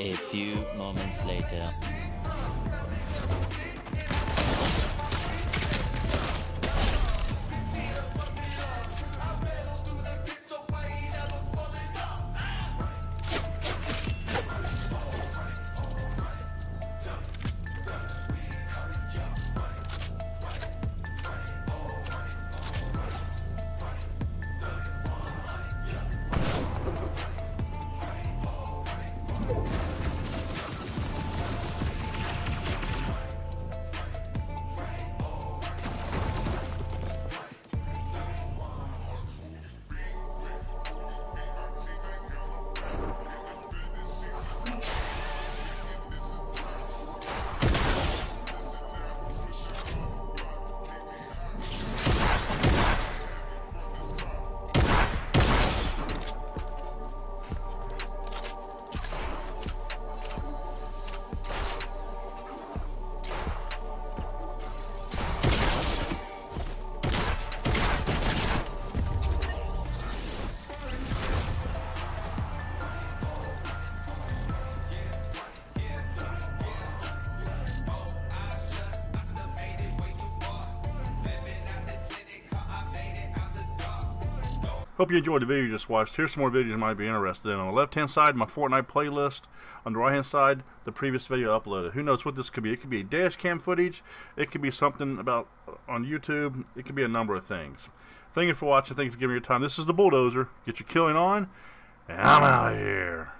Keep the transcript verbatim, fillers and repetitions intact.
A few moments later. Hope you enjoyed the video you just watched. Here's some more videos you might be interested in. On the left-hand side, my Fortnite playlist. On the right-hand side, the previous video uploaded. Who knows what this could be? It could be dash cam footage. It could be something about on YouTube. It could be a number of things. Thank you for watching. Thank you for giving me your time. This is the Bulldozer. Get your killing on, and I'm out of here.